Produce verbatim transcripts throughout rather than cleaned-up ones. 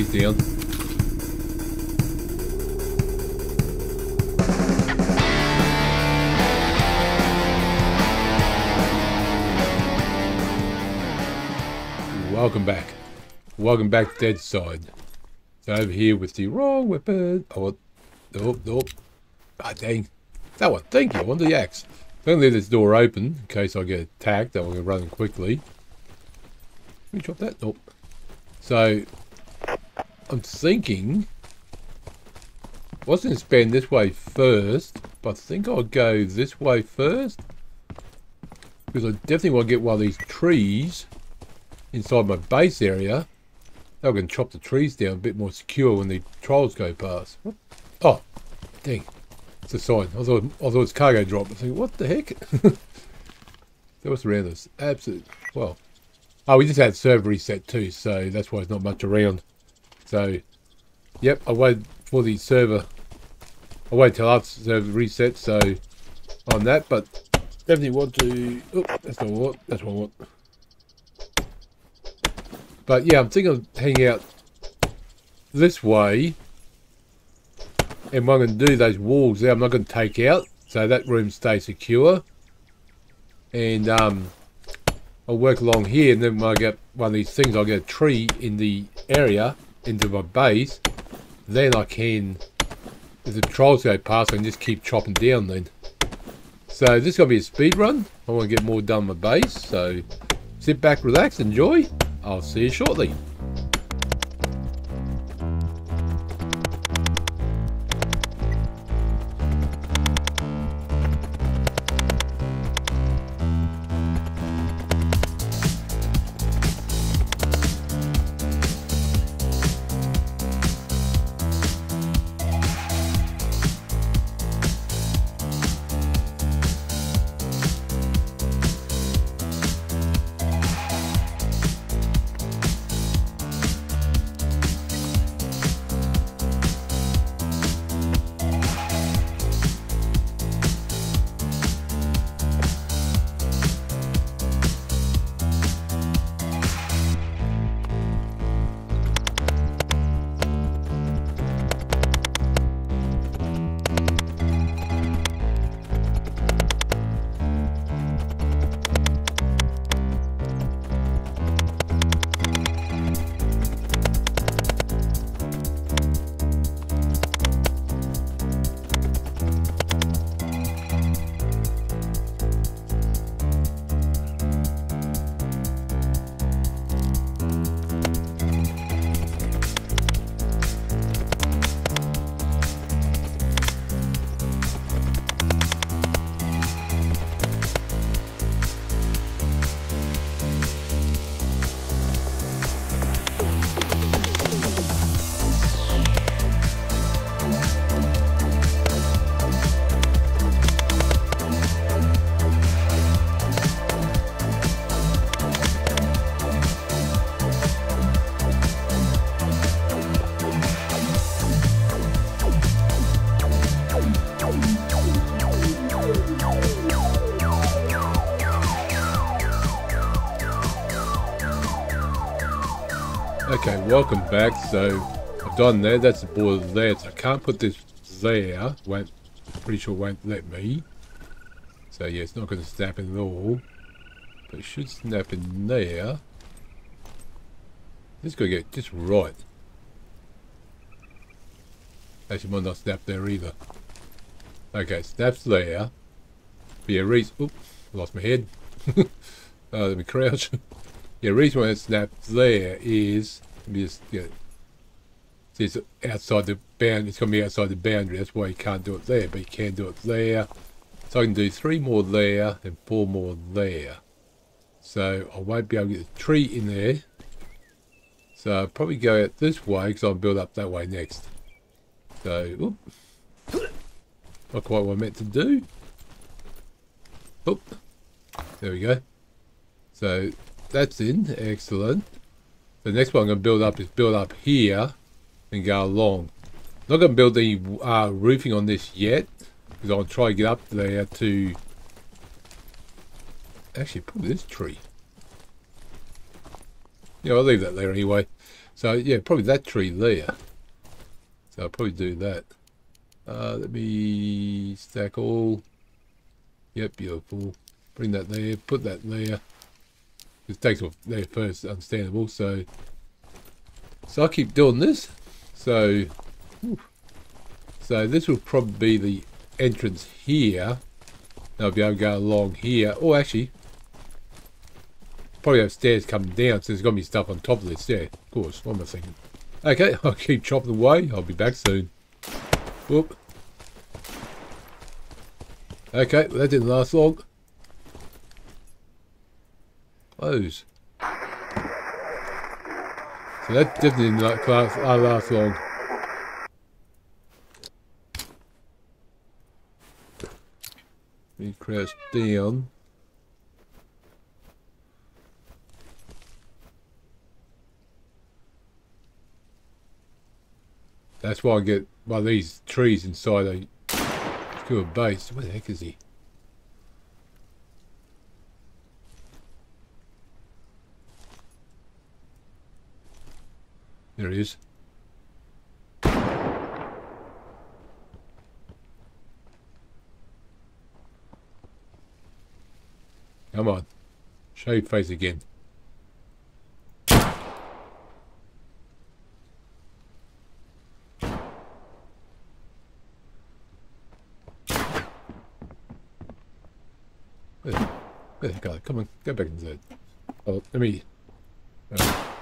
he's dead. Welcome back. Welcome back to Deadside. So over here with the wrong weapon. Oh, nope, nope. Ah, dang. That one. Thank you. I want the axe. I'm going to leave this door open in case I get attacked. I'm going to run quickly. Let me drop that. Nope. So, I'm thinking, I was going to spend this way first, but I think I'll go this way first, because I definitely want to get one of these trees inside my base area. Now I can chop the trees down a bit more secure when the trolls go past. What? Oh, dang. It's a sign. I thought, I thought it was cargo drop. I think, what the heck? That was around us. Absolute. Well. Oh, we just had server reset too, so that's why there's not much around. So, yep, I waited for the server. I waited till after the server reset, so on that, but definitely want to. Oh, that's not what I want. That's what I want. But yeah, I'm thinking of hanging out this way. And what I'm going to do, those walls there, I'm not going to take out, so that room stays secure. And, um,. I'll work along here, and then when I get one of these things, I'll get a tree in the area into my base. Then I can, if the trolls go past, I can just keep chopping down then. So this is going to be a speed run. I want to get more done with my base. So sit back, relax, enjoy. I'll see you shortly. Okay, welcome back. So I've done that. That's the border there. So I can't put this there. Won't, pretty sure won't let me. So yeah, it's not going to snap in at all. But it should snap in there. Just got to get just right. Actually, might not snap there either. Okay, snaps there. But yeah, reason. Oops, lost my head. uh, let me crouch. Yeah, reason why it snapped there is. Let me just get it. See, it's outside the bound. It's going to be outside the boundary. That's why you can't do it there, but you can do it there. So I can do three more there and four more there. So I won't be able to get the tree in there. So I'll probably go out this way because I'll build up that way next. So, whoop. Not quite what I meant to do. Whoop. There we go. So that's in. Excellent. The next one I'm going to build up is build up here and go along. I'm not going to build any uh, roofing on this yet because I'll try to get up there to actually pull this tree. Yeah, I'll leave that there anyway. So yeah, probably that tree there. So I'll probably do that. Uh, let me stack all. Yep, beautiful. Bring that there, put that there. It takes off there first, understandable. So, so I keep doing this. So, whew. So this will probably be the entrance here. And I'll be able to go along here. Or oh, actually, probably have stairs coming down. So there's gonna be stuff on top of this. Yeah, of course. What am I thinking? Okay, I'll keep chopping away. I'll be back soon. Whoop. Okay, well, that didn't last long. Close. So that definitely didn't last, last long. Let me crouch down. That's why I get by well, these trees inside a secure base. Where the heck is he? There he is. Come on. Show your face again. Where the guy? Come on, go back inside. Oh, let me. Oh.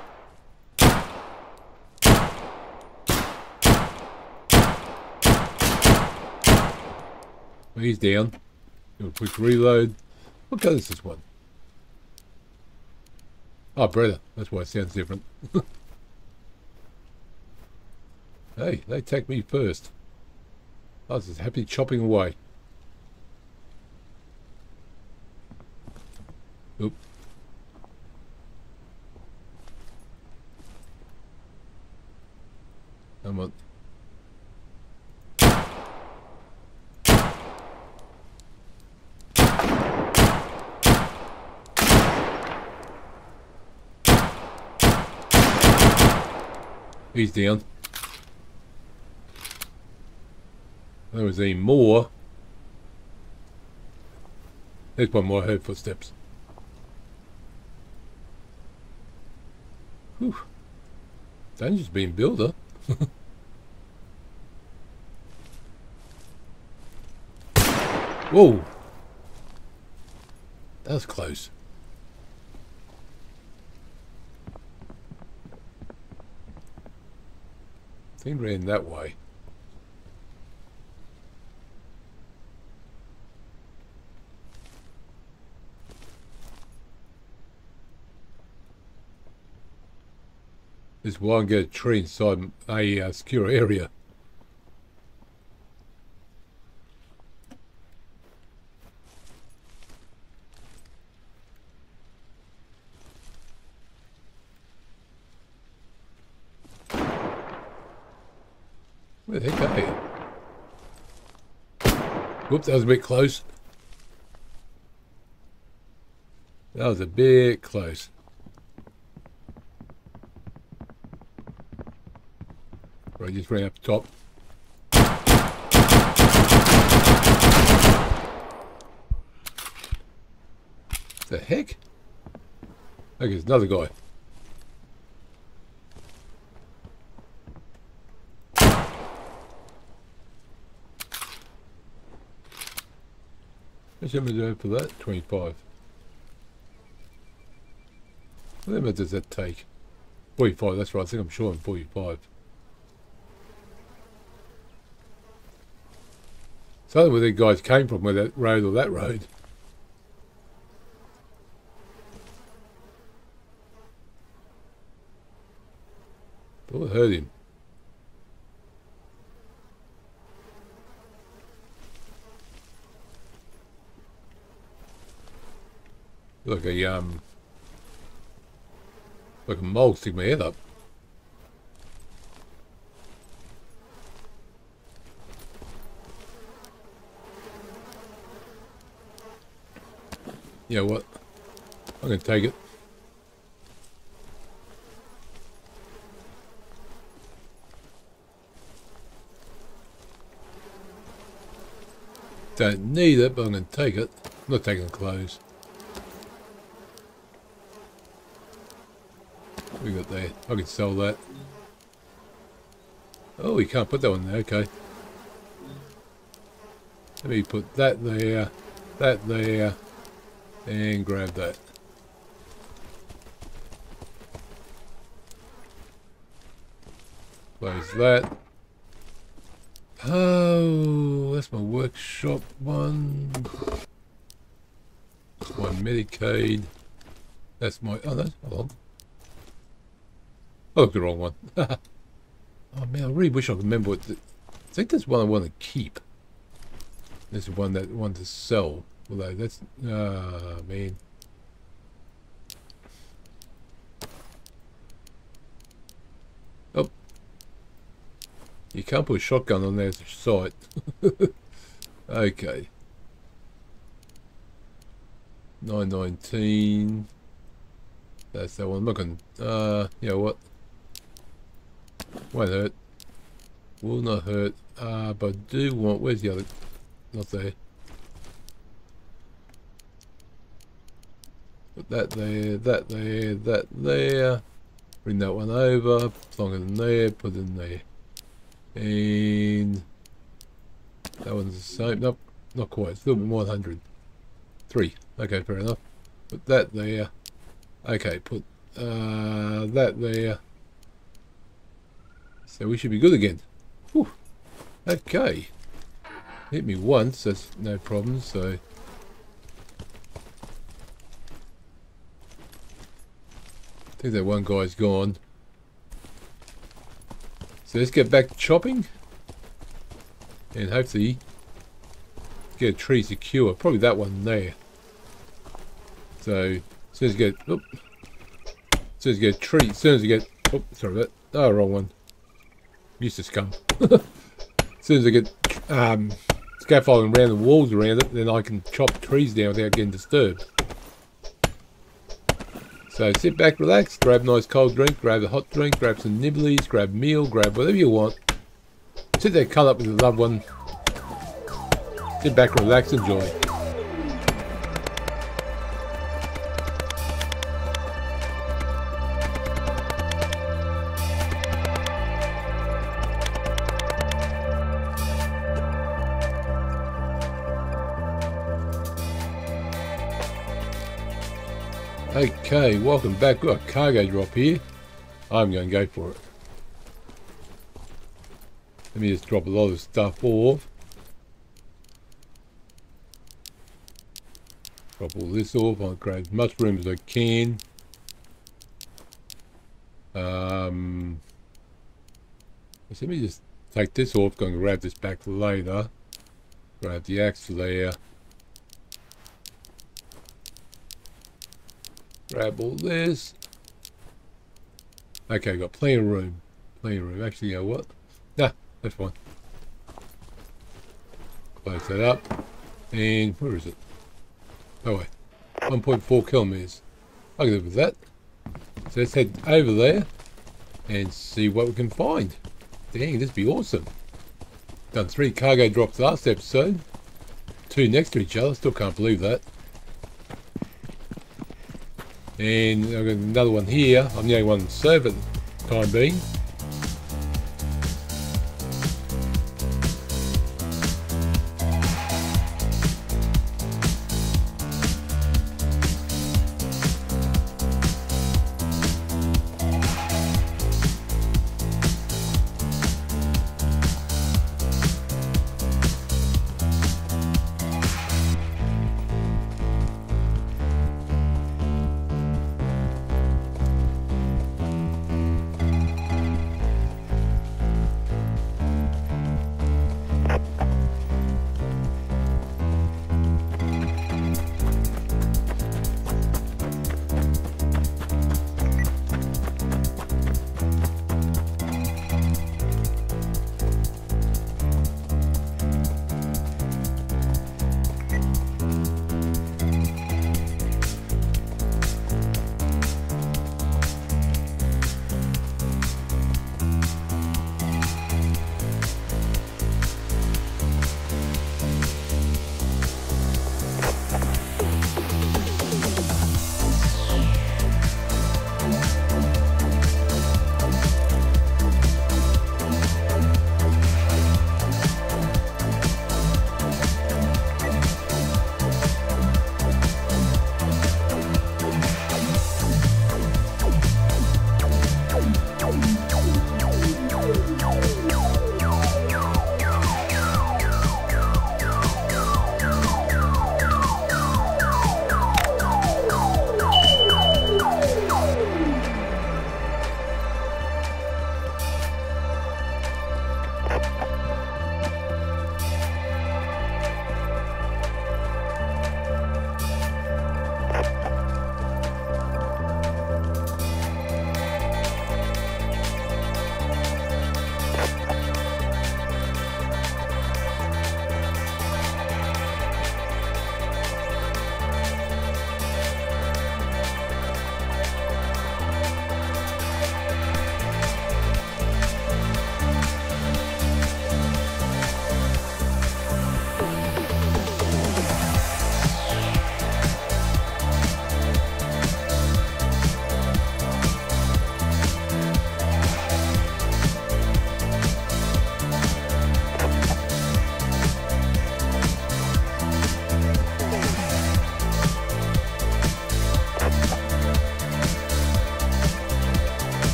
Well, he's down. Do a quick reload. What colour is this one? Oh, brother. That's why it sounds different. Hey, they attacked me first. I was just happily chopping away. Oop. Come on. He's down. There was even more. There's one more. I heard footsteps. Whew. Danger's being builder. Whoa. That was close. I think ran that way. This one get a tree inside a uh, secure area. Where the heck are you? Whoops, that was a bit close. That was a bit close. Right, just ran up the top. The heck? Okay, there's another guy. How much am I doing for that? twenty-five. How much does that take? forty-five, that's right. I think I'm sure I'm forty-five. So I don't know where the guys came from, whether that road or that road. Oh, I heard him. Like a um, like a mole stick my head up. You know what? I'm gonna take it. Don't need it, but I'm going to take it. I'm not taking the clothes. What we got there? I can sell that. Oh, we can't put that one there. Okay. Let me put that there, that there, and grab that. Close that. Oh, that's my workshop one. That's my Medicaid. That's my... Oh, that's... Hold on. Oh, the wrong one. Oh, man, I really wish I could remember what... The, I think there's one I want to keep. There's one that I want to sell. Although that's... Ah, man. You can't put a shotgun on there to sight. Okay. nine nineteen. That's that one. I'm not going to... Uh, you know what? Won't hurt. Will not hurt. Uh, but I do want... Where's the other... Not there. Put that there, that there, that there. Bring that one over. Plonk it in there. Put it in there. And that one's the same. Nope, not quite. It's a little bit more than one hundred. Three. Okay, fair enough. Put that there. Okay, put uh, that there. So we should be good again. Whew. Okay. Hit me once, that's no problem, so... I think that one guy's gone. So let's get back to chopping and hopefully get a tree secure. Probably that one there. So as soon as you get, oop, as soon as you get a tree, as soon as you get, oh, sorry about that, oh, wrong one. I'm used to scum. As soon as I get um, scaffolding around the walls around it, then I can chop trees down without getting disturbed. So sit back, relax, grab a nice cold drink, grab a hot drink, grab some nibblies, grab a meal, grab whatever you want. Sit there, cuddle up with your loved one. Sit back, relax, enjoy. Okay, welcome back. We've got a cargo drop here. I'm going to go for it. Let me just drop a lot of stuff off. Drop all this off. I'll grab as much room as I can. Um, let me just take this off. I'm going to grab this back later. Grab the axe there. Grab all this. Okay, got plenty of room. Plenty of room. Actually, you know what? Nah, that's fine. Close that up. And where is it? Oh wait. one point four kilometers. I can live with that. So let's head over there and see what we can find. Dang, this would be awesome. Done three cargo drops last episode. Two next to each other. Still can't believe that. And I've got another one here. I'm the only one serve at the time being.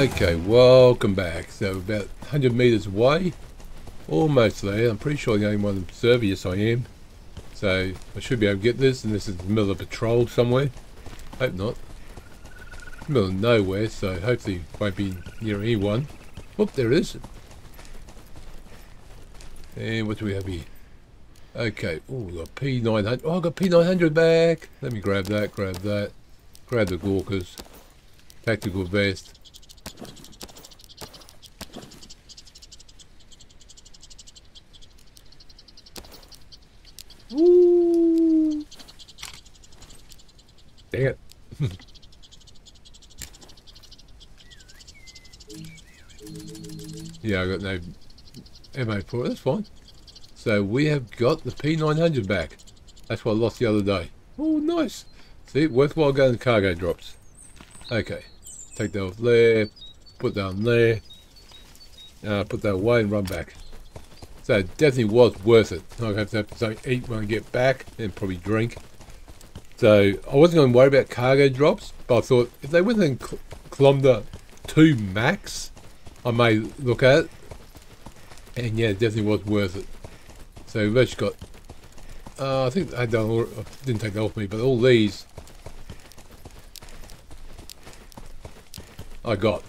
Okay, welcome back. So about one hundred meters away, almost there. I'm pretty sure the only one observer, yes I am. So I should be able to get this, and this is the middle of a patrol somewhere. Hope not. Middle of nowhere, so hopefully won't be near anyone. Whoop, there it is. And what do we have here? Okay, oh, we got P nine hundred. Oh, I got P nine hundred back. Let me grab that, grab that. Grab the Gawkers. Tactical vest. Woo! Dang it. Yeah, I got no ammo for it. That's fine. So we have got the P nine hundred back. That's what I lost the other day. Oh, nice. See, worthwhile going to cargo drops. Okay. Take that off there. Put that on there. Uh, put that away and run back. So it definitely was worth it. I'm going to have to have something eat when I get back and probably drink. So I wasn't going to worry about cargo drops, but I thought if they were within kilometer two max, I may look at it. And yeah, it definitely was worth it. So we've actually got, uh, I think I, done all, I didn't take that off me, but all these I got.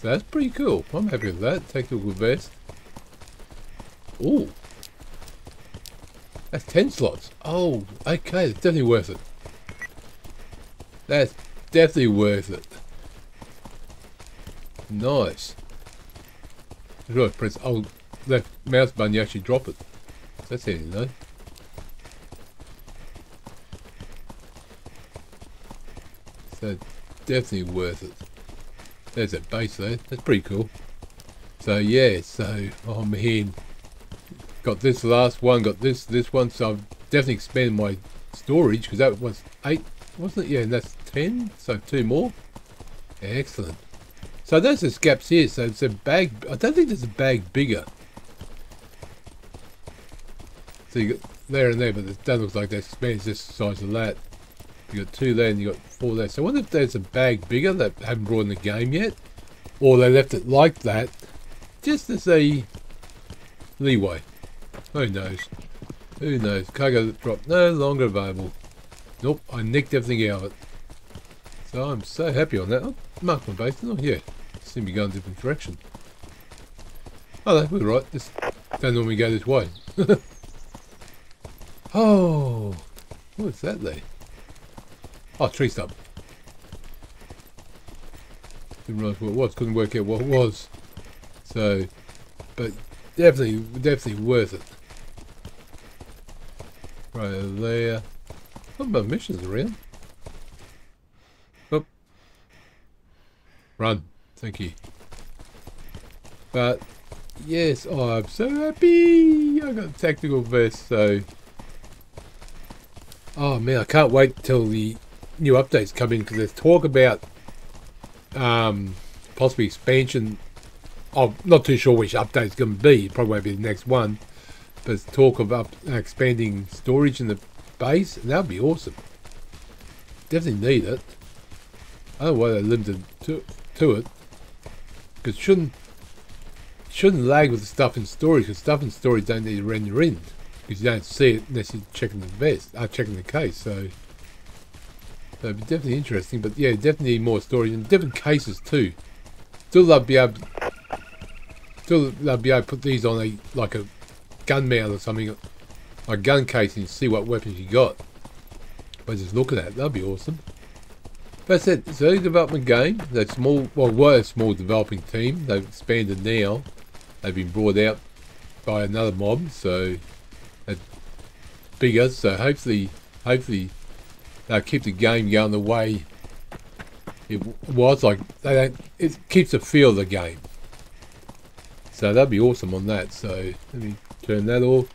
So that's pretty cool. I'm happy with that. Take a good vest. Ooh, that's ten slots. Oh, okay, that's definitely worth it. That's definitely worth it. Nice. I've got to press old left mouse button, you actually drop it. That's handy, though. So definitely worth it. There's that base there. That's pretty cool. So yeah, so I'm in. Got this last one, got this, this one, so I've definitely expanded my storage, because that was eight, wasn't it? Yeah, and that's ten, so two more. Excellent. So there's the gaps here, so it's a bag, I don't think there's a bag bigger. So you got there and there, but it does look like that expands this size of that. You got two there and you got four there, so I wonder if there's a bag bigger that haven't brought in the game yet, or they left it like that, just as a leeway. Who knows? Who knows? Cargo drop no longer available. Nope, I nicked everything out of it. So I'm so happy on that. I'll mark my base, didn't I? Yeah. Seem to be going a different direction. Oh no, we're right. Just don't normally go this way. Oh, what's that there? Oh, tree stump. Didn't realise what it was. Couldn't work out what it was. So, but definitely, definitely worth it. Right over there. Some of my missions around. Oop. Run. Thank you. But, yes, oh, I'm so happy. I got a tactical vest, so. Oh, man, I can't wait till the new updates come in, because there's talk about um, possibly expansion. I'm not too sure which update's going to be. It probably won't be the next one. But it's talk of up, uh, expanding storage in the base, and that would be awesome. Definitely need it. I don't know why they're limited to, to it. Because it shouldn't, shouldn't lag with the stuff in storage, because stuff in storage don't need to render in. Because you don't see it unless you're checking the vest, uh, checking the case. So, so it'd be definitely interesting. But yeah, definitely need more storage in different cases too. Still love being able to Still, they'll be able to put these on a like a gun mount or something, a gun case, and see what weapons you got. But just look at that, that'd be awesome. That's it. It's an early development game. They're small, well, were a small developing team. They've expanded now. They've been brought out by another mob, so they're bigger. So hopefully, hopefully they'll keep the game going the way it was. Like they don't, it keeps the feel of the game. So that'd be awesome on that. So let me turn that off.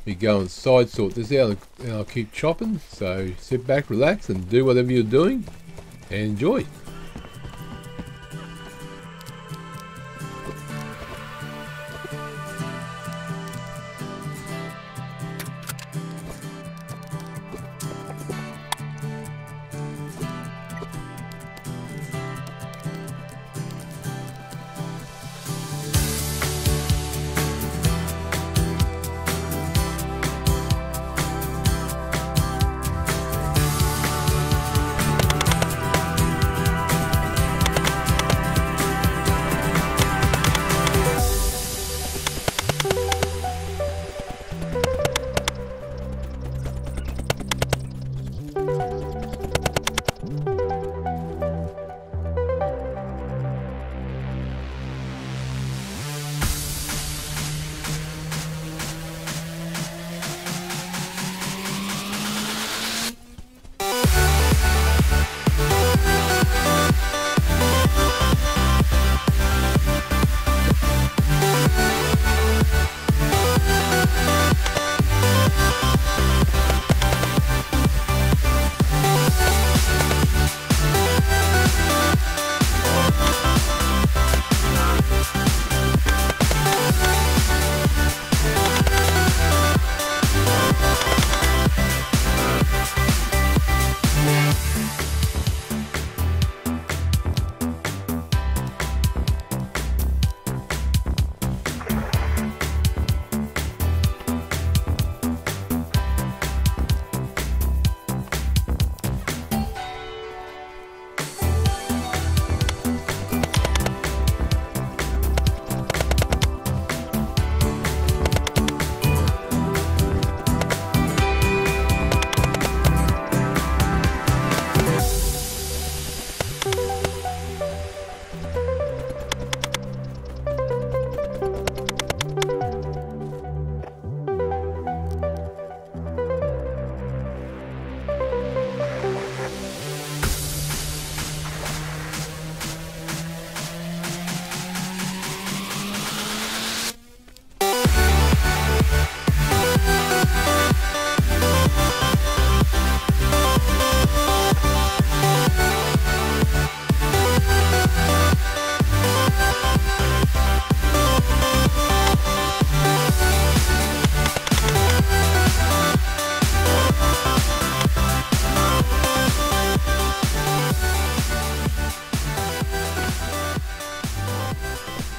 Let me go and side sort this out, and I'll keep chopping. So sit back, relax, and do whatever you're doing, and enjoy.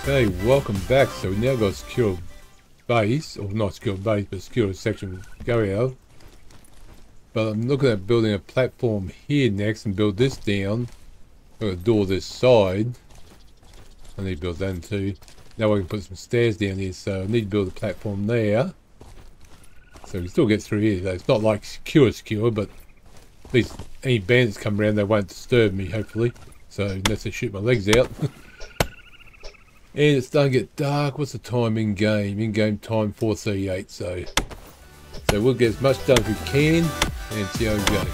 Hey, welcome back. So we now got secure base, or not secure base, but secure section Gario. But I'm looking at building a platform here next and build this down. Got a door this side. I need to build that too. Now I can put some stairs down here, so I need to build a platform there. So we can still get through here though. It's not like secure secure, but at least any bandits come around, they won't disturb me, hopefully. So unless they shoot my legs out. And it's starting to get dark. What's the time in game? In game time four thirty-eight, so so we'll get as much done as we can and see how we go.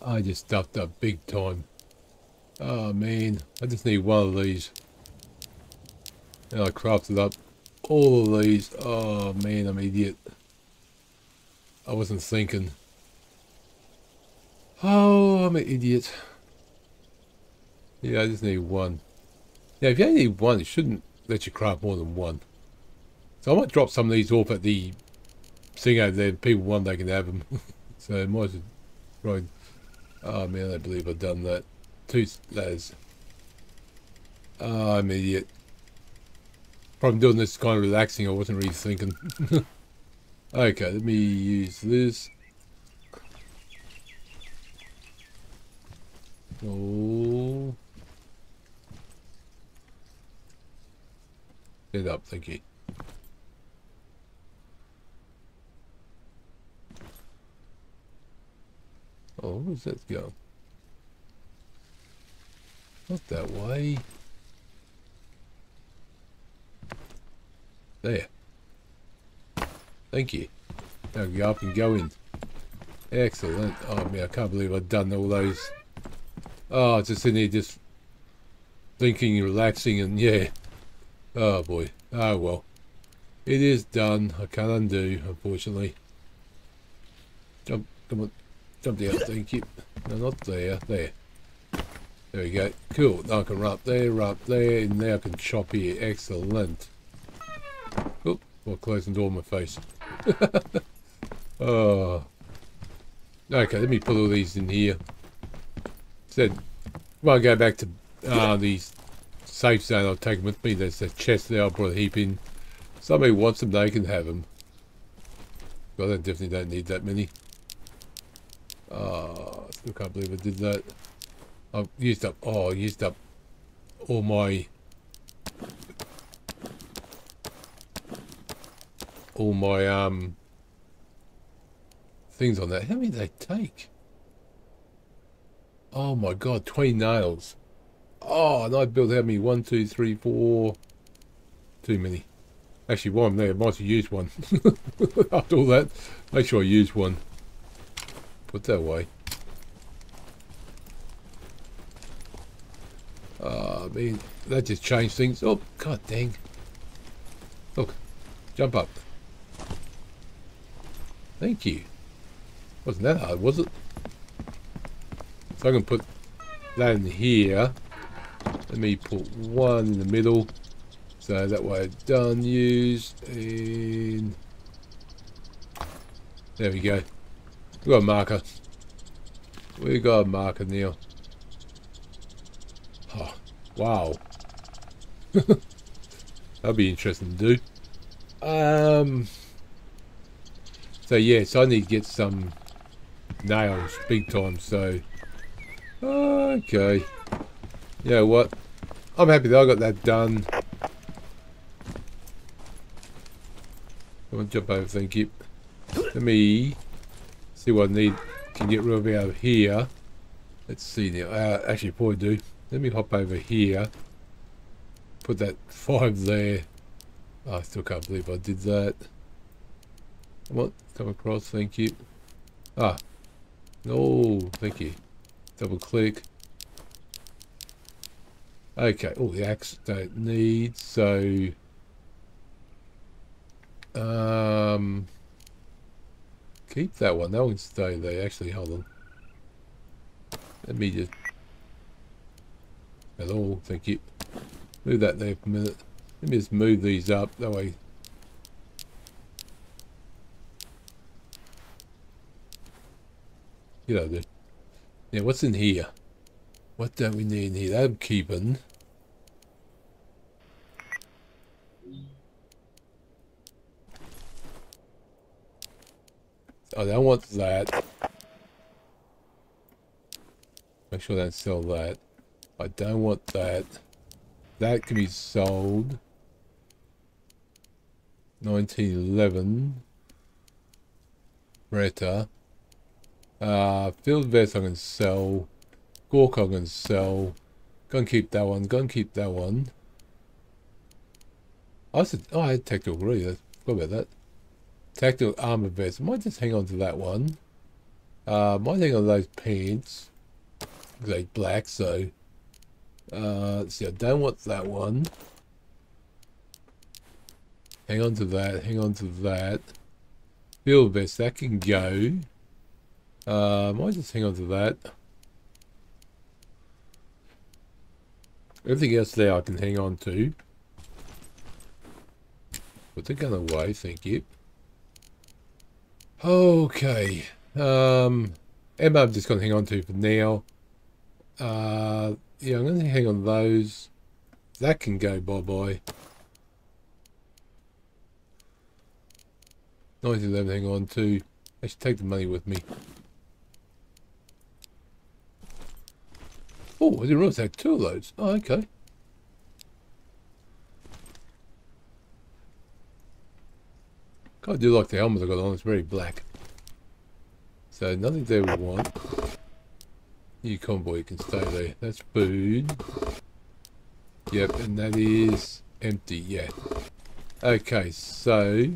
I just stuffed up big time. Oh man, I just need one of these. And I crafted up all of these. Oh man, I'm an idiot. I wasn't thinking. Oh, I'm an idiot. Yeah, I just need one. Now, if you only need one, it shouldn't let you craft more than one. So I might drop some of these off at the thing over there. People one day can have them. So I might as well. Right. Oh man, I believe I've done that. Two lads. Oh, I'm an idiot. Probably doing this kind of relaxing, I wasn't really thinking. Okay, let me use this. Oh. Get up, thank you. Oh, where's that going? Not that way. There. Thank you. Now go up and go in. Excellent. Oh man, I can't believe I've done all those. Oh, just sitting here just thinking, relaxing, and yeah. Oh boy. Oh well. It is done. I can't undo, unfortunately. Jump, come on. Jump down, thank you. No, not there. There. There we go. Cool. Now I can run up there, run up there, and now I can chop here. Excellent. Oop, while closing the door in my face. Oh. Okay, let me put all these in here. Said, well, I go back to uh, these safe zone I've taken with me. There's a chest there. I brought a heap in. Somebody wants them, they can have them. Well, I definitely don't need that many. Oh, I still can't believe I did that. I've used up, oh, I used up all my, all my, um, things on that. How many did they take? Oh my God, twenty nails. Oh, and I built how many? One, two, three, four. Too many. Actually, while I'm there, I might as well use one. After all that, make sure I use one. Put that away. Ah, uh, I mean, that just changed things. Oh, God dang. Look, jump up. Thank you. Wasn't that hard, was it? So I can put that in here. Let me put one in the middle. So that way, done, used, and there we go. We've got a marker. We've got a marker now. Oh, wow. That'd be interesting to do. Um, so yeah, so I need to get some nails big time, so... Okay. You know what? I'm happy that I got that done. Come on, jump over, thank you. Let me see what I need. Can get rid of out of here. Let's see now. Uh, actually, probably do. Let me hop over here. Put that five there. Oh, I still can't believe I did that. Come on, come across, thank you. Ah, no, thank you. Double click. Okay, all the axe don't need, so um keep that one. That one stay there. Actually, hold on. Let me just at all, thank you. Move that there for a minute. Let me just move these up that way. You know, dude. Now, what's in here? What don't we need in here? That I'm keeping. I don't want that. Make sure I don't sell that. I don't want that. That can be sold. nineteen eleven. Retta. Uh, field vest I can sell. Gork I can sell. Go and keep that one. Go and keep that one. I said, oh, I had tactical green. I forgot about that. Tactical armor vest. I might just hang on to that one. Uh, might hang on to those pants. They're black, so. Uh, let's see, I don't want that one. Hang on to that. Hang on to that. Field vest, that can go. Uh, might just hang on to that. Everything else there I can hang on to. Put the gun away, thank you. Okay. Um, Emma I'm just going to hang on to for now. Uh, yeah, I'm going to hang on to those. That can go bye-bye. nineteen eleven hang on to. I should take the money with me. Oh, I didn't realize I had two of those. Oh, okay. God, I do like the helmet I got on. It's very black. So, nothing there we want. New convoy can stay there. That's food. Yep, and that is empty, yeah. Okay, so...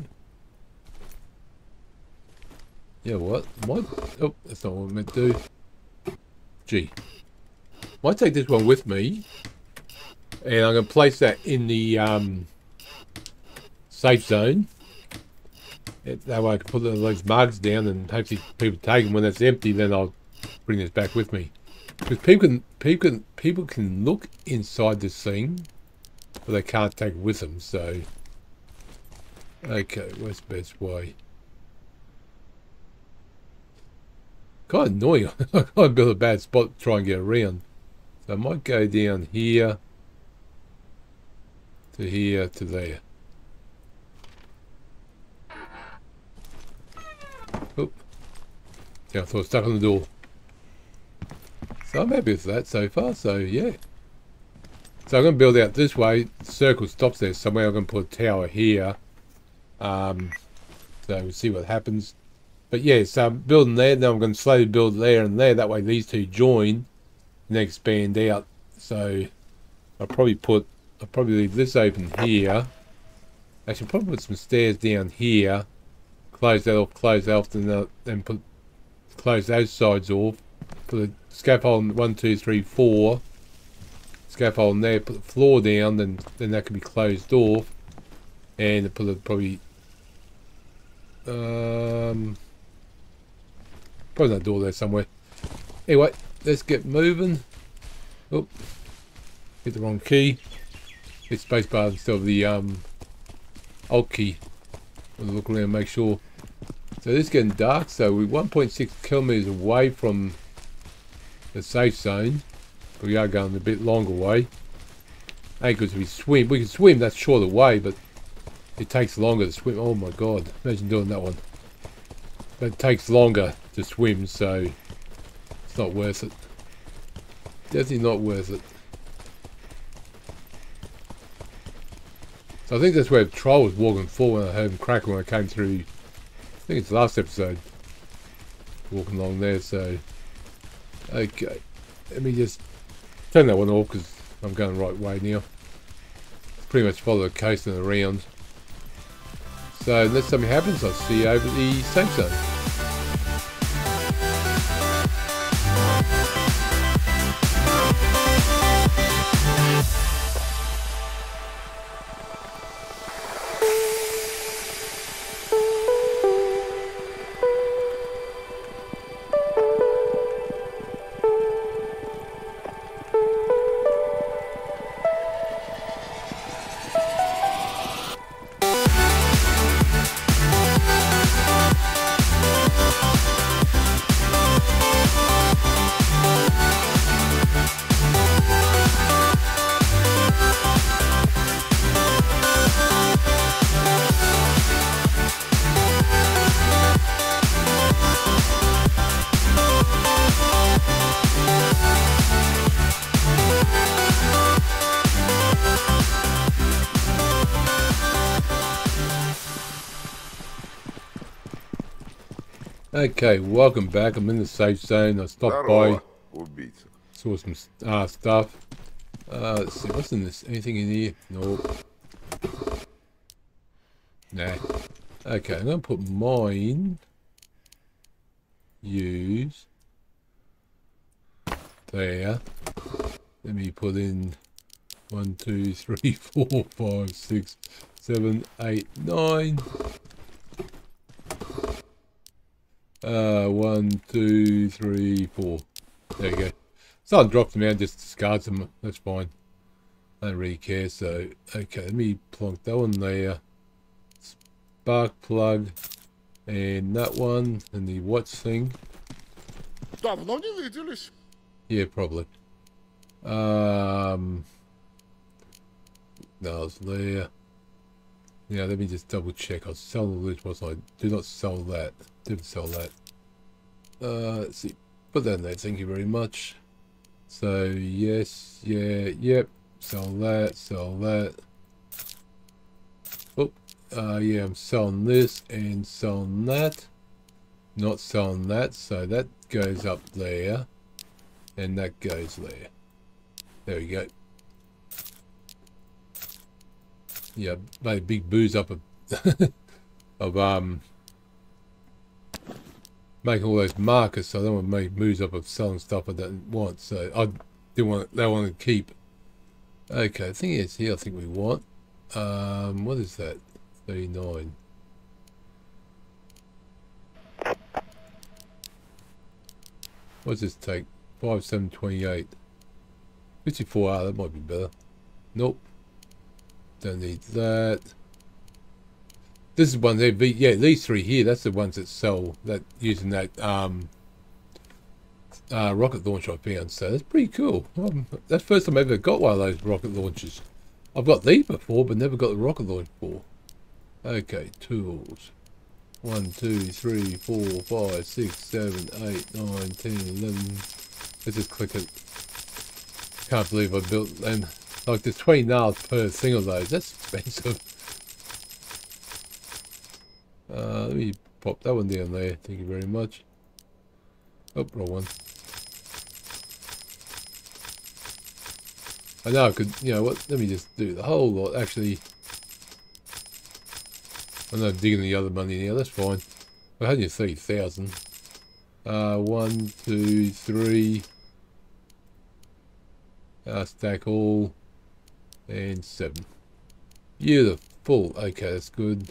Yeah, what? Might... Oh, that's not what I meant to do. Gee. Might take this one with me, and I'm going to place that in the um, safe zone. It, that way I can put those mugs down, and hopefully people take them. When that's empty, then I'll bring this back with me. Because people can, people can, people can look inside this thing, but they can't take it with them, so... Okay, where's the best way? Kind of annoying. I've got to build a bad spot to try and get around. So I might go down here. to here to there. Oop. Yeah, I thought it was stuck on the door. So I'm happy with that so far, so yeah. So I'm going to build out this way. The circle stops there somewhere. I'm going to put a tower here. Um, so we'll see what happens. But yeah, so I'm building there. Now I'm going to slowly build there and there. That way these two join and then expand out. So I'll probably put, I'll probably leave this open here. Actually, I'll probably put some stairs down here. Close that off, close that off, and then, then put, close those sides off. Put a scaffold in one, two, three, four. Scaffold in there, put the floor down, then, then that can be closed off. And put a probably, um, probably that door there somewhere. Anyway, let's get moving. Oop, hit the wrong key. Hit spacebar instead of the um, alt key. We'll look around and make sure. So it's getting dark, so we're one point six kilometers away from the safe zone. We are going a bit longer way. Ain't good to be swim. We can swim, that's short away, but it takes longer to swim. Oh my god, imagine doing that one. But it takes longer to swim, so it's not worth it. Definitely not worth it. So I think that's where the troll was walking forward. I heard him crack when I came through. I think it's the last episode. Walking along there, so. Okay, let me just turn that one off because I'm going the right way now. Pretty much follow the coast and around. So unless something happens, I'll see you over the safe zone. Okay, welcome back. I'm in the safe zone. I stopped by, saw some uh, stuff. Uh, let's see, what's in this? Anything in here? Nope. Nah. Okay, I'm going to put mine. Use. There. Let me put in one, two, three, four, five, six, seven, eight, nine. Uh, one, two, three, four. There you go. So I dropped them out, just discards them. That's fine. I don't really care. So, okay, let me plonk that one there. Spark plug. And that one. And the watch thing. Yeah, probably. Um, that was there. Now, let me just double check. I'll sell the loot once I do not sell that. Didn't sell that. Uh, let's see. Put that in there. Thank you very much. So, yes. Yeah. Yep. Sell that. Sell that. Oh. Uh, yeah, I'm selling this and selling that. Not selling that. So, that goes up there. And that goes there. There we go. Yeah, made a big booze up of, of um, making all those markers, so I don't want to make moves up of selling stuff I don't want, so I didn't want, they want to keep. Okay, the thing is here I think we want, um, what is that, thirty-nine. What's this take, five, seven, twenty-eight, fifty-four, ah, that might be better, nope. Don't need that. This is one there. Yeah, these three here. That's the ones that sell that using that um, uh, rocket launcher I found. So that's pretty cool. Um, that's the first time I ever got one of those rocket launchers. I've got these before, but never got the rocket launch before. Okay, tools. one, two, three, four, five, six, seven, eight, nine, ten, eleven. Let's just click it. Can't believe I built them. Like, there's twenty nails per single of those. That's expensive. Uh, let me pop that one down there. Thank you very much. Oh, wrong one. I know I could, you know what, let me just do the whole lot. Actually, I'm not digging the other money now, that's fine. I had you three thousand. Uh, one, two, three. Uh, stack all. And seven. Beautiful. Okay, that's good.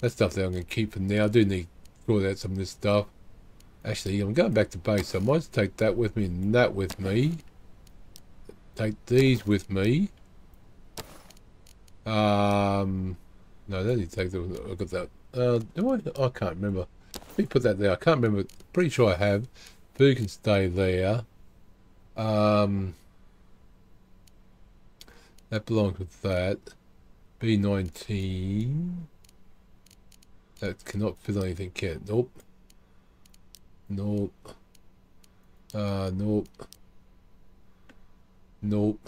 That's stuff that I'm going to keep for now. I do need to sort out some of this stuff. Actually, I'm going back to base, so I might just take that with me and that with me. Take these with me. Um, no, I don't need to take them. I've got that. Uh, do I? I can't remember. Let me put that there. I can't remember. Pretty sure I have. Food can stay there. Um, that belongs with that. B nineteen. That cannot fit on anything, can it? Nope. Nope. Uh, nope. Nope.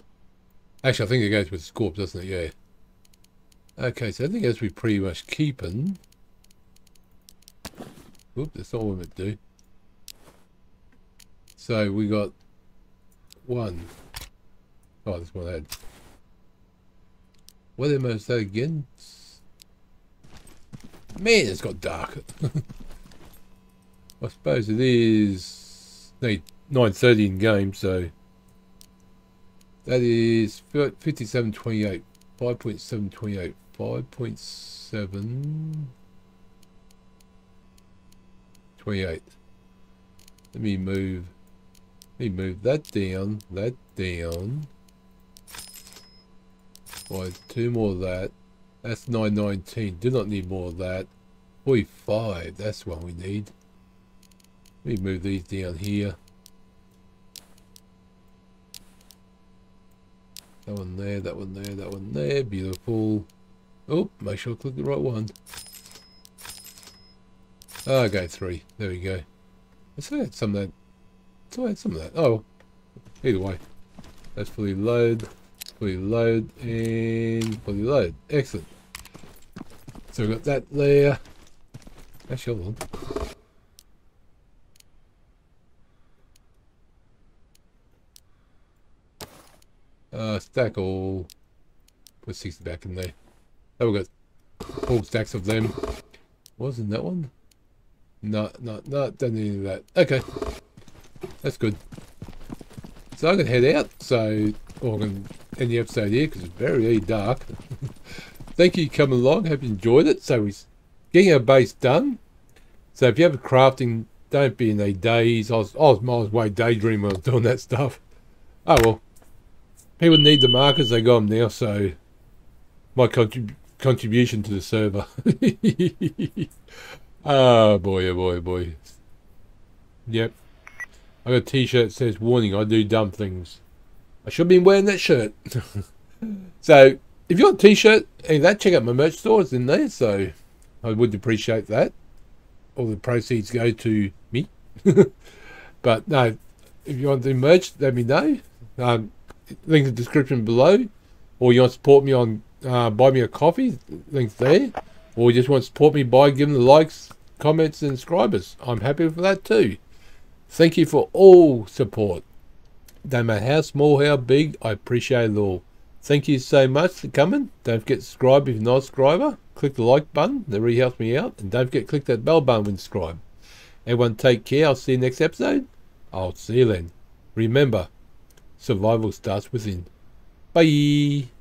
Actually, I think it goes with Scorp, doesn't it? Yeah. Okay, so I think that's we pretty much keeping. Oop, that's not what we meant to do. So we got one. Oh, this one I had. What am I say again? Man, it's got dark. I suppose it is nine thirty in game, so. That is fifty-seven twenty-eight, five point seven two eight, five point seven two eight. Let me move, let me move that down, that down. Buy two more of that. That's nine nineteen, do not need more of that. forty-five, that's what we need. Let me move these down here. That one there, that one there, that one there. Beautiful. Oh, make sure I click the right one. Okay, three. There we go. I still had some of that. I still had some of that. Oh, either way. That's fully load, fully load, and fully load. Excellent. So we've got that there. Actually, hold on. Uh, stack all. Put sixty back in there. Oh, we got four stacks of them. Wasn't that one? No, no, no, don't need any of that. Okay. That's good. So I'm going to head out. So, or I'm going to end the episode here because it's very dark. Thank you for coming along. Hope you enjoyed it. So, we're getting our base done. So, if you have a crafting, don't be in a daze. I was, I was miles away daydreaming when I was doing that stuff. Oh, well. People need the markers, they got them now, so my contrib contribution to the server. Oh boy, oh boy, oh boy. Yep. I got a t-shirt that says, warning, I do dumb things. I should have been wearing that shirt. So, if you want a t-shirt, and that, check out my merch store, it's in there, so I would appreciate that. All the proceeds go to me. But no, if you want to do merch, let me know. Um, Link in the description below, or you want to support me on uh, buy me a coffee, links there, or you just want to support me by giving the likes, comments and subscribers. I'm happy for that too. Thank you for all support, no matter how small, how big. I appreciate it all. Thank you so much for coming. Don't forget to subscribe if you're not a subscriber. Click the like button, that really helps me out, and don't forget to click that bell button when subscribed. Everyone take care. I'll see you next episode. I'll see you then. Remember, survival starts within. Bye.